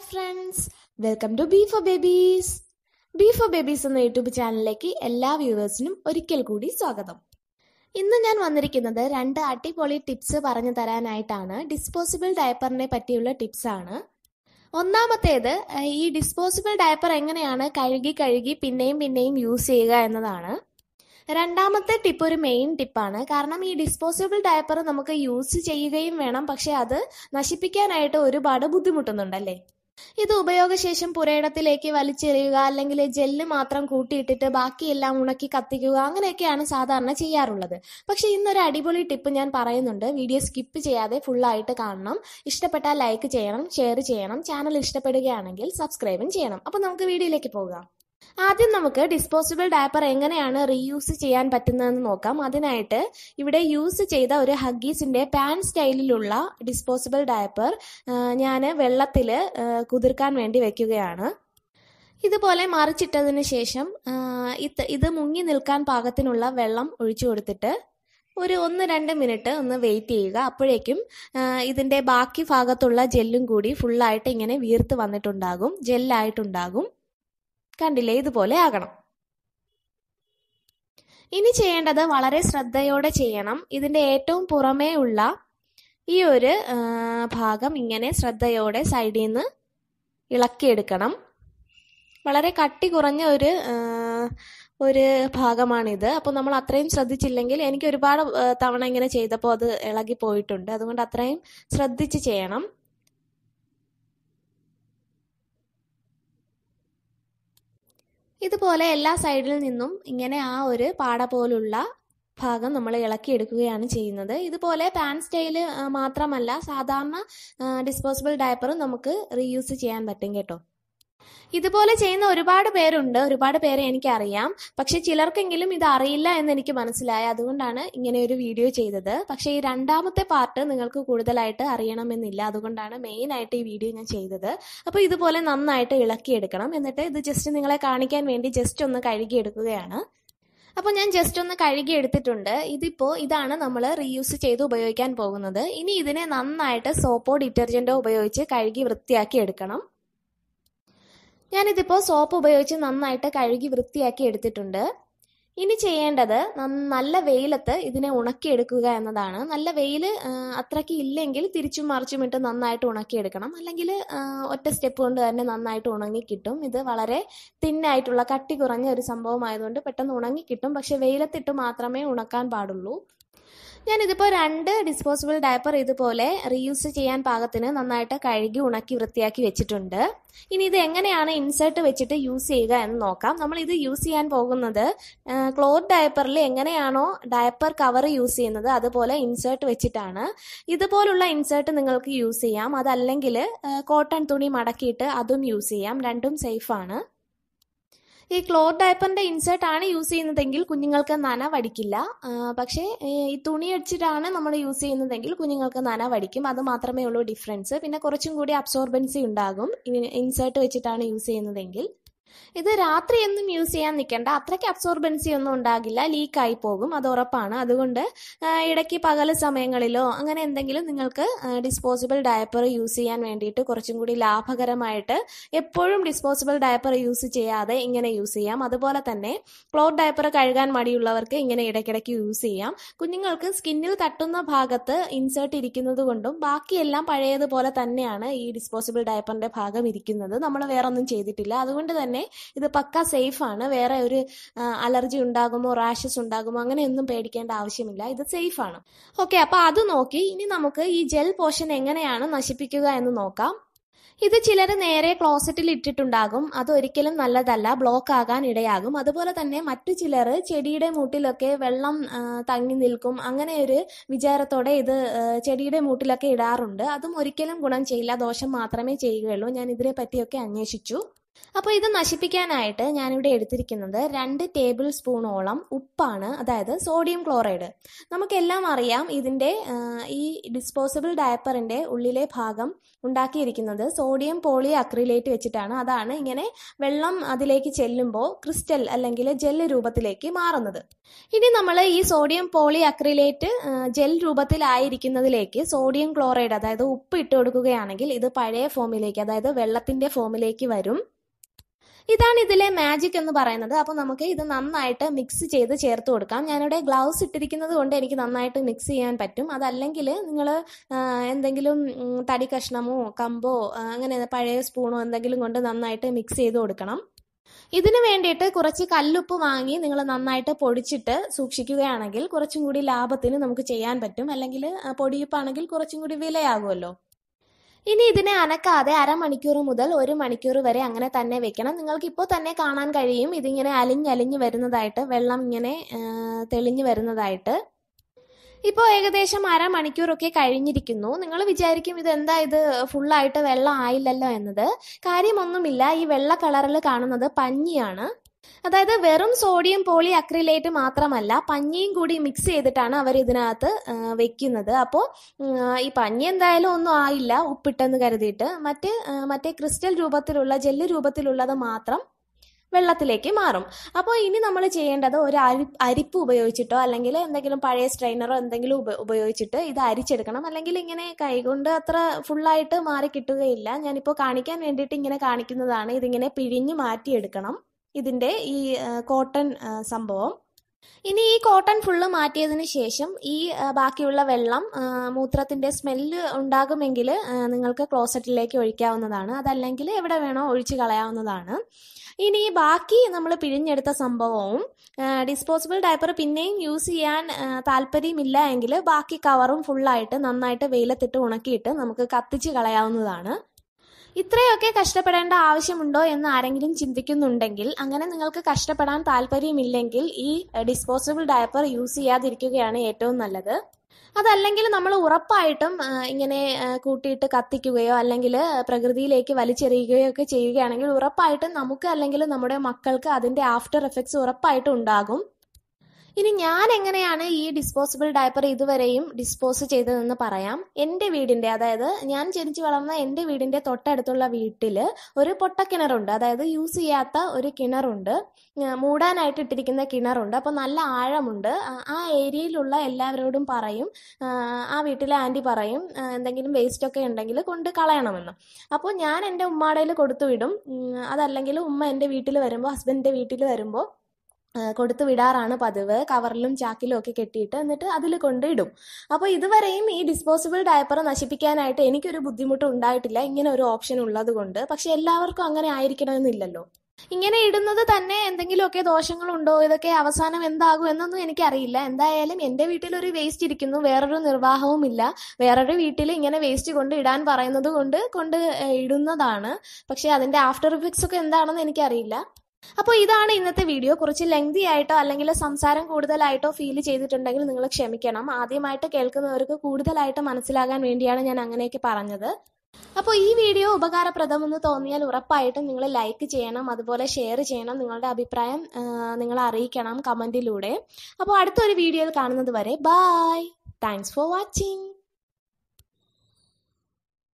Hi friends, welcome to BeForBabies. BeForBabies എന്ന YouTube ചാനലിലേക്ക് എല്ലാ വ്യൂവേഴ്സിനും ഒരിക്കൽ കൂടി സ്വാഗതം. ഇന്ന് ഞാൻ വന്നിരിക്കുന്നത് രണ്ട് അടിപൊളി ടിപ്സ് പറഞ്ഞു തരാനായിട്ടാണ്. ഡിസ്പോസിബിൾ ഡയപ്പറിനെ പറ്റിയുള്ള ടിപ്സ് ആണ്. ഒന്നാമത്തേത്, ഈ ഡിസ്പോസിബിൾ ഡയപ്പർ എങ്ങനെയാണ് കഴുകി പിന്നെയും യൂസ് ചെയ്യുക എന്നതാണ്. രണ്ടാമത്തെ ടിപ്പ് ഒരു മെയിൻ ടിപ്പാണ്. കാരണം ഈ ഡിസ്പോസിബിൾ ഡയപ്പർ നമുക്ക് യൂസ് ചെയ്യുകയും വേണം, പക്ഷെ അത് നശിപ്പിക്കാനായിട്ട് ഒരുപാട് ബുദ്ധിമുട്ടുന്നുണ്ടല്ലേ. ഇത് ഉപയോഗശേഷം പുരയിടത്തിലേക്ക് വലിച്ചെറിയുക, അല്ലെങ്കിൽ ജെല്ല് മാത്രം കൂട്ടിയിട്ടിട്ട് ബാക്കിയെല്ലാം ഉണക്കി കത്തിക്കുക, അങ്ങനെയൊക്കെയാണ് സാധാരണ ചെയ്യാറുള്ളത്. പക്ഷെ ഇന്നൊരു അടിപൊളി ടിപ്പ് ഞാൻ പറയുന്നുണ്ട്. വീഡിയോ സ്കിപ്പ് ചെയ്യാതെ ഫുള്ളായിട്ട് കാണണം. ഇഷ്ടപ്പെട്ടാൽ ലൈക്ക് ചെയ്യണം, ഷെയർ ചെയ്യണം, ചാനൽ ഇഷ്ടപ്പെടുകയാണെങ്കിൽ സബ്സ്ക്രൈബും ചെയ്യണം. അപ്പം നമുക്ക് വീഡിയോയിലേക്ക് പോകാം. ആദ്യം നമുക്ക് ഡിസ്പോസിബിൾ ഡയപ്പർ എങ്ങനെയാണ് റീയൂസ് ചെയ്യാൻ പറ്റുന്നതെന്ന് നോക്കാം. അതിനായിട്ട് ഇവിടെ യൂസ് ചെയ്ത ഒരു ഹഗ്ഗീസിന്റെ പാൻ സ്റ്റൈലിലുള്ള ഡിസ്പോസിബിൾ ഡയപ്പർ ഞാൻ വെള്ളത്തിൽ കുതിർക്കാൻ വേണ്ടി വെക്കുകയാണ്. ഇതുപോലെ മറിച്ചിട്ടതിന് ശേഷം ഇത് മുങ്ങി നിൽക്കാൻ പാകത്തിനുള്ള വെള്ളം ഒഴിച്ചു കൊടുത്തിട്ട് ഒരു 1-2 മിനിറ്റ് ഒന്ന് വെയിറ്റ് ചെയ്യുക. അപ്പോഴേക്കും ഇതിൻ്റെ ബാക്കി ഭാഗത്തുള്ള ജെല്ലും കൂടി ഫുള്ളായിട്ട് ഇങ്ങനെ വീർത്ത് വന്നിട്ടുണ്ടാകും, ജെല്ലായിട്ടുണ്ടാകും. കണ്ടില്ലേ, ഇതുപോലെ ആകണം. ഇനി ചെയ്യേണ്ടത് വളരെ ശ്രദ്ധയോടെ ചെയ്യണം. ഇതിന്റെ ഏറ്റവും പുറമേ ഉള്ള ഈ ഒരു ഭാഗം ഇങ്ങനെ ശ്രദ്ധയോടെ സൈഡിൽ നിന്ന് ഇളക്കിയെടുക്കണം. വളരെ കട്ടി കുറഞ്ഞ ഒരു ഭാഗമാണിത്. അപ്പോൾ നമ്മൾ അത്രയും ശ്രദ്ധിച്ചില്ലെങ്കിൽ, എനിക്ക് ഒരുപാട് തവണ ഇങ്ങനെ ചെയ്തപ്പോൾ അത് ഇളകി പോയിട്ടുണ്ട്. അതുകൊണ്ട് അത്രയും ശ്രദ്ധിച്ച് ചെയ്യണം. ഇതുപോലെ എല്ലാ സൈഡിൽ നിന്നും ഇങ്ങനെ ആ ഒരു പാട പോലുള്ള ഭാഗം നമ്മൾ ഇളക്കിയെടുക്കുകയാണ് ചെയ്യുന്നത്. ഇതുപോലെ പാൻ സ്റ്റൈല് മാത്രമല്ല, സാധാരണ ഡിസ്പോസിബിൾ ഡയപ്പറും നമുക്ക് റീയൂസ് ചെയ്യാൻ പറ്റും കേട്ടോ. ഇതുപോലെ ചെയ്യുന്ന ഒരുപാട് പേരുണ്ട്, ഒരുപാട് പേരെ എനിക്കറിയാം. പക്ഷെ ചിലർക്കെങ്കിലും ഇത് അറിയില്ല എന്ന് എനിക്ക് മനസ്സിലായി. അതുകൊണ്ടാണ് ഇങ്ങനെ ഒരു വീഡിയോ ചെയ്തത്. പക്ഷേ ഈ രണ്ടാമത്തെ പാർട്ട് നിങ്ങൾക്ക് കൂടുതലായിട്ട് അറിയണമെന്നില്ല. അതുകൊണ്ടാണ് മെയിൻ ആയിട്ട് ഈ വീഡിയോ ഞാൻ ചെയ്തത്. അപ്പോൾ ഇതുപോലെ നന്നായിട്ട് ഇളക്കിയെടുക്കണം. എന്നിട്ട് ഇത് ജസ്റ്റ് നിങ്ങളെ കാണിക്കാൻ വേണ്ടി ജസ്റ്റ് ഒന്ന് കഴുകിയെടുക്കുകയാണ്. അപ്പോൾ ഞാൻ ജസ്റ്റ് ഒന്ന് കഴുകിയെടുത്തിട്ടുണ്ട്. ഇതാണ് നമ്മൾ റീയൂസ് ചെയ്ത് ഉപയോഗിക്കാൻ പോകുന്നത്. ഇനി ഇതിനെ നന്നായിട്ട് സോപ്പോ ഡിറ്റർജൻറ്റോ ഉപയോഗിച്ച് കഴുകി വൃത്തിയാക്കി എടുക്കണം. ഞാനിതിപ്പോൾ സോപ്പ് ഉപയോഗിച്ച് നന്നായിട്ട് കഴുകി വൃത്തിയാക്കി എടുത്തിട്ടുണ്ട്. ഇനി ചെയ്യേണ്ടത് നല്ല വെയിലത്ത് ഇതിനെ ഉണക്കിയെടുക്കുക എന്നതാണ്. നല്ല വെയിൽ അത്രയ്ക്ക് ഇല്ലെങ്കിൽ തിരിച്ചും മറിച്ചും ഇട്ട് നന്നായിട്ട് ഉണക്കിയെടുക്കണം. അല്ലെങ്കിൽ ഒറ്റ സ്റ്റെപ്പ് കൊണ്ട് തന്നെ നന്നായിട്ട് ഉണങ്ങിക്കിട്ടും. ഇത് വളരെ തിന്നായിട്ടുള്ള കട്ടി കുറഞ്ഞ ഒരു സംഭവമായതുകൊണ്ട് പെട്ടെന്ന് ഉണങ്ങിക്കിട്ടും. പക്ഷെ വെയിലത്തിട്ട് മാത്രമേ ഉണക്കാൻ പാടുള്ളൂ. ഞാനിതിപ്പോൾ 2 ഡിസ്പോസിബിൾ ഡയപ്പർ ഇതുപോലെ റീയൂസ് ചെയ്യാൻ പാകത്തിന് നന്നായിട്ട് കഴുകി ഉണക്കി വൃത്തിയാക്കി വെച്ചിട്ടുണ്ട്. ഇനി ഇത് എങ്ങനെയാണ് ഇൻസേർട്ട് വെച്ചിട്ട് യൂസ് ചെയ്യുക എന്ന് നോക്കാം. നമ്മൾ ഇത് യൂസ് ചെയ്യാൻ പോകുന്നത് ക്ലോത്ത് ഡയപ്പറിൽ എങ്ങനെയാണോ ഡയപ്പർ കവർ യൂസ് ചെയ്യുന്നത് അതുപോലെ ഇൻസേർട്ട് വെച്ചിട്ടാണ്. ഇതുപോലുള്ള ഇൻസേർട്ട് നിങ്ങൾക്ക് യൂസ് ചെയ്യാം. അതല്ലെങ്കിൽ കോട്ടൺ തുണി മടക്കിയിട്ട് അതും യൂസ് ചെയ്യാം. രണ്ടും സേഫാണ്. ഈ ക്ലോത്ത് ഡയപ്പറിന്റെ ഇൻസേർട്ട് ആണ് യൂസ് ചെയ്യുന്നതെങ്കിൽ കുഞ്ഞുങ്ങൾക്ക് നന വടിക്കില്ല. പക്ഷേ ഈ തുണി അടിച്ചിട്ടാണ് നമ്മൾ യൂസ് ചെയ്യുന്നതെങ്കിൽ കുഞ്ഞുങ്ങൾക്ക് നന വടിക്കും. അത് മാത്രമേ ഉള്ളൂ ഡിഫറൻസ്. പിന്നെ കുറച്ചും കൂടി അബ്സോർബൻസി ഉണ്ടാകും ഇൻസേർട്ട് വെച്ചിട്ടാണ് യൂസ് ചെയ്യുന്നതെങ്കിൽ. ഇത് രാത്രി ഒന്നും യൂസ് ചെയ്യാൻ നിൽക്കേണ്ട, അത്രയ്ക്ക് അബ്സോർബൻസി ഒന്നും ഉണ്ടാകില്ല. ലീക്കായി പോകും, അത് ഉറപ്പാണ്. അതുകൊണ്ട് ഇടയ്ക്ക് പകൽ സമയങ്ങളിലോ അങ്ങനെ എന്തെങ്കിലും നിങ്ങൾക്ക് ഡിസ്പോസിബിൾ ഡയപ്പർ യൂസ് ചെയ്യാൻ വേണ്ടിയിട്ട് കുറച്ചും കൂടി ലാഭകരമായിട്ട് എപ്പോഴും ഡിസ്പോസിബിൾ ഡയപ്പർ യൂസ് ചെയ്യാതെ ഇങ്ങനെ യൂസ് ചെയ്യാം. അതുപോലെ തന്നെ ക്ലോത്ത് ഡയപ്പർ കഴുകാൻ മടിയുള്ളവർക്ക് ഇങ്ങനെ ഇടയ്ക്കിടയ്ക്ക് യൂസ് ചെയ്യാം. കുഞ്ഞുങ്ങൾക്ക് സ്കിന്നിൽ തട്ടുന്ന ഭാഗത്ത് ഇൻസേർട്ട് ഇരിക്കുന്നത് കൊണ്ടും ബാക്കിയെല്ലാം പഴയതുപോലെ തന്നെയാണ് ഈ ഡിസ്പോസിബിൾ ഡയപ്പറിന്റെ ഭാഗം ഇരിക്കുന്നത്. നമ്മൾ വേറൊന്നും ചെയ്തിട്ടില്ല. അതുകൊണ്ട് തന്നെ ഇത് പക്ക സേഫ് ആണ്. വേറെ ഒരു അലർജി ഉണ്ടാകുമോ, റാഷസ് ഉണ്ടാകുമോ അങ്ങനെയൊന്നും പേടിക്കേണ്ട ആവശ്യമില്ല. ഇത് സേഫ് ആണ്. ഓക്കെ, അപ്പൊ അത് നോക്കി. ഇനി നമുക്ക് ഈ ജെൽ പോഷൻ എങ്ങനെയാണ് നശിപ്പിക്കുക എന്ന് നോക്കാം. ഇത് ചിലർ നേരെ ക്ലോസറ്റിൽ ഇട്ടിട്ടുണ്ടാകും. അതൊരിക്കലും നല്ലതല്ല, ബ്ലോക്ക് ആകാൻ ഇടയാകും. അതുപോലെ തന്നെ മറ്റു ചിലർ ചെടിയുടെ മൂട്ടിലൊക്കെ വെള്ളം തങ്ങി നിൽക്കും അങ്ങനെയൊരു വിചാരത്തോടെ ഇത് ചെടിയുടെ മൂട്ടിലൊക്കെ ഇടാറുണ്ട്. അതും ഒരിക്കലും ഗുണം ചെയ്യില്ല, ദോഷം മാത്രമേ ചെയ്യുകയുള്ളൂ. ഞാൻ ഇതിനെ പറ്റിയൊക്കെ അന്വേഷിച്ചു. അപ്പോൾ ഇത് നശിപ്പിക്കാനായിട്ട് ഞാനിവിടെ എടുത്തിരിക്കുന്നത് 2 ടേബിൾ സ്പൂണോളം ഉപ്പാണ്, അതായത് സോഡിയം ക്ലോറൈഡ്. നമുക്കെല്ലാം അറിയാം ഇതിൻ്റെ ഈ ഡിസ്പോസബിൾ ഡയപ്പറിൻ്റെ ഉള്ളിലെ ഭാഗം ഉണ്ടാക്കിയിരിക്കുന്നത് സോഡിയം പോളി അക്രിലേറ്റ് വെച്ചിട്ടാണ്. അതാണ് ഇങ്ങനെ വെള്ളം അതിലേക്ക് ചെല്ലുമ്പോൾ ക്രിസ്റ്റൽ അല്ലെങ്കിൽ ജെൽ രൂപത്തിലേക്ക് മാറുന്നത്. ഇനി നമ്മൾ ഈ സോഡിയം പോളി അക്രിലേറ്റ് ജെൽ രൂപത്തിലായിരിക്കുന്നതിലേക്ക് സോഡിയം ക്ലോറൈഡ് അതായത് ഉപ്പ് ഇട്ട് കൊടുക്കുകയാണെങ്കിൽ ഇത് പഴയ ഫോമിലേക്ക് അതായത് വെള്ളത്തിൻ്റെ ഫോമിലേക്ക് വരും. ഇതാണ് ഇതിലെ മാജിക് എന്ന് പറയുന്നത്. അപ്പോൾ നമുക്ക് ഇത് നന്നായിട്ട് മിക്സ് ചെയ്ത് ചേർത്ത് കൊടുക്കാം. ഞാനിവിടെ ഗ്ലൗസ് ഇട്ടിരിക്കുന്നത് കൊണ്ട് എനിക്ക് നന്നായിട്ട് മിക്സ് ചെയ്യാൻ പറ്റും. അതല്ലെങ്കിൽ നിങ്ങൾ എന്തെങ്കിലും തടി കഷ്ണമോ കമ്പോ അങ്ങനെ പഴയ സ്പൂണോ എന്തെങ്കിലും കൊണ്ട് നന്നായിട്ട് മിക്സ് ചെയ്ത് കൊടുക്കണം. ഇതിന് വേണ്ടിയിട്ട് കുറച്ച് കല്ലുപ്പ് വാങ്ങി നിങ്ങൾ നന്നായിട്ട് പൊടിച്ചിട്ട് സൂക്ഷിക്കുകയാണെങ്കിൽ കുറച്ചും കൂടി ലാഭത്തിന് നമുക്ക് ചെയ്യാൻ പറ്റും. അല്ലെങ്കിൽ പൊടിയുപ്പാണെങ്കിൽ കുറച്ചും കൂടി വിലയാകുമല്ലോ. ഇനി ഇതിനെ അനക്കാതെ അരമണിക്കൂർ മുതൽ 1 മണിക്കൂർ വരെ അങ്ങനെ തന്നെ വെക്കണം. നിങ്ങൾക്കിപ്പോൾ തന്നെ കാണാൻ കഴിയും ഇതിങ്ങനെ അലിഞ്ഞ് വരുന്നതായിട്ട്, വെള്ളം ഇങ്ങനെ തെളിഞ്ഞു വരുന്നതായിട്ട്. ഇപ്പോൾ ഏകദേശം 1/2 മണിക്കൂറൊക്കെ കഴിഞ്ഞിരിക്കുന്നു. നിങ്ങൾ വിചാരിക്കും ഇതെന്താ ഇത് ഫുള്ളായിട്ട് വെള്ളം ആയില്ലല്ലോ എന്നത്. കാര്യമൊന്നുമില്ല, ഈ വെള്ള കളറിൽ കാണുന്നത് പഞ്ഞിയാണ്. അതായത് വെറും സോഡിയം പോളി അക്രിലേറ്റ് മാത്രമല്ല പഞ്ഞിയും കൂടി മിക്സ് ചെയ്തിട്ടാണ് അവർ ഇതിനകത്ത് വെക്കുന്നത്. അപ്പോൾ ഈ പഞ്ഞി എന്തായാലും ഒന്നും ആയില്ല ഉപ്പിട്ടെന്ന് കരുതിയിട്ട്. മറ്റേ ക്രിസ്റ്റൽ രൂപത്തിലുള്ള ജെല്ല് രൂപത്തിലുള്ളത് മാത്രം വെള്ളത്തിലേക്ക് മാറും. അപ്പോൾ ഇനി നമ്മൾ ചെയ്യേണ്ടത് ഒരു അരിപ്പ് ഉപയോഗിച്ചിട്ടോ അല്ലെങ്കിൽ എന്തെങ്കിലും പഴയ സ്ട്രെയിനറോ എന്തെങ്കിലും ഉപയോഗിച്ചിട്ട് ഇത് അരിച്ചെടുക്കണം. അല്ലെങ്കിൽ ഇങ്ങനെ കൈകൊണ്ട് അത്ര ഫുള്ളായിട്ട് മാറി കിട്ടുകയില്ല. ഞാനിപ്പോൾ കാണിക്കാൻ വേണ്ടിയിട്ട് ഇങ്ങനെ കാണിക്കുന്നതാണ്. ഇതിങ്ങനെ പിഴിഞ്ഞ് മാറ്റിയെടുക്കണം ഇതിൻ്റെ ഈ കോട്ടൺ സംഭവം. ഇനി ഈ കോട്ടൺ ഫുള്ള് മാറ്റിയതിന് ശേഷം ഈ ബാക്കിയുള്ള വെള്ളം മൂത്രത്തിൻ്റെ സ്മെല്ല് ഉണ്ടാകുമെങ്കിൽ നിങ്ങൾക്ക് ക്ലോസറ്റിലേക്ക് ഒഴിക്കാവുന്നതാണ്. അതല്ലെങ്കിൽ എവിടെ വേണോ ഒഴിച്ച് കളയാവുന്നതാണ്. ഇനി ഈ ബാക്കി നമ്മൾ പിഴിഞ്ഞെടുത്ത സംഭവവും ഡിസ്പോസിബിൾ ഡയപ്പർ പിന്നെയും യൂസ് ചെയ്യാൻ താല്പര്യമില്ല എങ്കിൽ ബാക്കി കവറും ഫുള്ളായിട്ട് നന്നായിട്ട് വെയിലത്തിട്ട് ഉണക്കിയിട്ട് നമുക്ക് കത്തിച്ച് കളയാവുന്നതാണ്. ഇത്രയൊക്കെ കഷ്ടപ്പെടേണ്ട ആവശ്യമുണ്ടോ എന്ന് ആരെങ്കിലും ചിന്തിക്കുന്നുണ്ടെങ്കിൽ, അങ്ങനെ നിങ്ങൾക്ക് കഷ്ടപ്പെടാൻ താല്പര്യമില്ലെങ്കിൽ ഈ ഡിസ്പോസിബിൾ ഡയപ്പർ യൂസ് ചെയ്യാതിരിക്കുകയാണ് ഏറ്റവും നല്ലത്. അതല്ലെങ്കിൽ നമ്മൾ ഉറപ്പായിട്ടും ഇങ്ങനെ കൂട്ടിയിട്ട് കത്തിക്കുകയോ അല്ലെങ്കിൽ പ്രകൃതിയിലേക്ക് വലിച്ചെറിയുകയോ ഒക്കെ ചെയ്യുകയാണെങ്കിൽ ഉറപ്പായിട്ടും നമുക്ക് അല്ലെങ്കിൽ നമ്മുടെ മക്കൾക്ക് അതിൻ്റെ ആഫ്റ്റർ എഫക്ട്സ് ഉറപ്പായിട്ടും ഉണ്ടാകും. ഇനി ഞാൻ എങ്ങനെയാണ് ഈ ഡിസ്പോസിബിൾ ഡയപ്പർ ഇതുവരെയും ഡിസ്പോസ് ചെയ്തതെന്ന് പറയാം. എൻ്റെ വീടിൻ്റെ, അതായത് ഞാൻ ജനിച്ചു വളർന്ന എൻ്റെ വീടിൻ്റെ തൊട്ടടുത്തുള്ള വീട്ടിൽ ഒരു പൊട്ടക്കിണറുണ്ട്. അതായത് യൂസ് ചെയ്യാത്ത ഒരു കിണറുണ്ട്, മൂടാനായിട്ട് ഇട്ടിരിക്കുന്ന കിണറുണ്ട്. അപ്പോൾ നല്ല ആഴമുണ്ട്. ആ ഏരിയയിലുള്ള എല്ലാവരോടും പറയും, ആ വീട്ടിലെ ആൻറ്റി പറയും എന്തെങ്കിലും വേസ്റ്റൊക്കെ ഉണ്ടെങ്കിൽ കൊണ്ട് കളയണമെന്ന്. അപ്പോൾ ഞാൻ എൻ്റെ ഉമ്മയുടെ കൊടുത്തു വിടും. അതല്ലെങ്കിൽ ഉമ്മ എൻ്റെ വീട്ടിൽ വരുമ്പോൾ, ഹസ്ബൻഡിൻ്റെ വീട്ടിൽ വരുമ്പോൾ കൊടുത്തു വിടാറാണ് പതിവ്. കവറിലും ചാക്കിലും ഒക്കെ കെട്ടിയിട്ട് എന്നിട്ട് അതിൽ കൊണ്ടിടും. അപ്പോൾ ഇതുവരെയും ഈ ഡിസ്പോസിബിൾ ഡയപ്പർ നശിപ്പിക്കാനായിട്ട് എനിക്കൊരു ബുദ്ധിമുട്ട് ഉണ്ടായിട്ടില്ല, ഇങ്ങനെ ഒരു ഓപ്ഷൻ ഉള്ളത് കൊണ്ട്. പക്ഷെ എല്ലാവർക്കും അങ്ങനെ ആയിരിക്കണമെന്നില്ലല്ലോ. ഇങ്ങനെ ഇടുന്നത് തന്നെ എന്തെങ്കിലുമൊക്കെ ദോഷങ്ങളുണ്ടോ, ഇതൊക്കെ അവസാനം എന്താകും എന്നൊന്നും എനിക്കറിയില്ല. എന്തായാലും എൻ്റെ വീട്ടിലൊരു വേസ്റ്റ് ഇരിക്കുന്നു, വേറൊരു നിർവാഹവും ഇല്ല. വേറൊരു വീട്ടിൽ ഇങ്ങനെ വേസ്റ്റ് കൊണ്ട് ഇടാൻ പറയുന്നത് കൊണ്ട് ഇടുന്നതാണ്. പക്ഷെ അതിൻ്റെ ആഫ്റ്റർ എഫക്ട്സ് ഒക്കെ എന്താണെന്ന് എനിക്കറിയില്ല. അപ്പോൾ ഇതാണ് ഇന്നത്തെ വീഡിയോ. കുറച്ച് ലെങ്തി ആയിട്ടോ അല്ലെങ്കിൽ സംസാരം കൂടുതലായിട്ടോ ഫീൽ ചെയ്തിട്ടുണ്ടെങ്കിൽ നിങ്ങൾ ക്ഷമിക്കണം. ആദ്യമായിട്ട് കേൾക്കുന്നവർക്ക് കൂടുതലായിട്ട് മനസ്സിലാകാൻ വേണ്ടിയാണ് ഞാൻ അങ്ങനെയൊക്കെ പറഞ്ഞത്. അപ്പോൾ ഈ വീഡിയോ ഉപകാരപ്രദമെന്ന് തോന്നിയാൽ ഉറപ്പായിട്ടും നിങ്ങൾ ലൈക്ക് ചെയ്യണം, അതുപോലെ ഷെയർ ചെയ്യണം. നിങ്ങളുടെ അഭിപ്രായം നിങ്ങൾ അറിയിക്കണം കമൻറ്റിലൂടെ. അപ്പോൾ അടുത്തൊരു വീഡിയോയിൽ കാണുന്നത് വരെ ബൈ. Thanks for watching.